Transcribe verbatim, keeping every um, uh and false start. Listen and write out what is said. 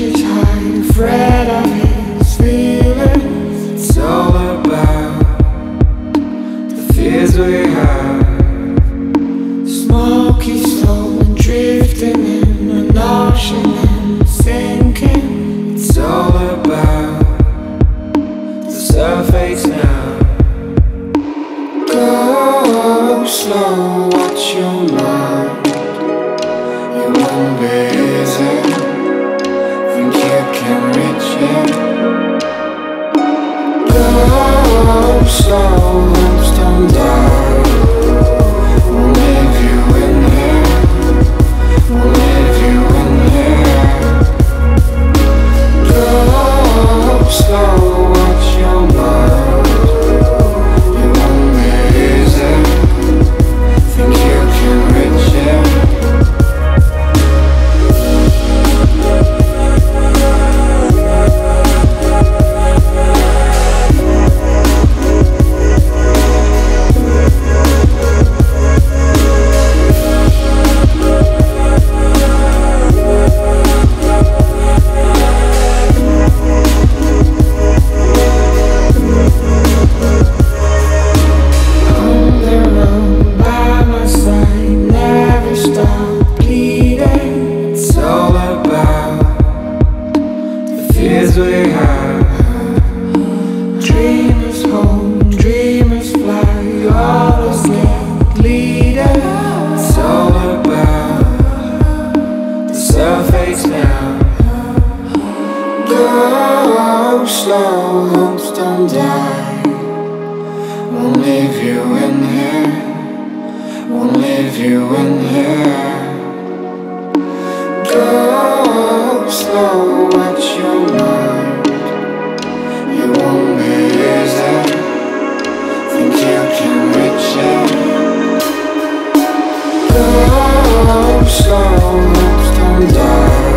your time, Fred on his feelings. It's all about the fears we have. Smoke keeps slowly drifting in, an ocean and sinking. It's all about the surface now. Go slow, watch your mind. It won't be easy. Go slow, lips don't die. We'll leave you in here, we'll leave you in here. Go slow, watch your mind. It won't be easy, think you can reach it. Slow, lips don't die.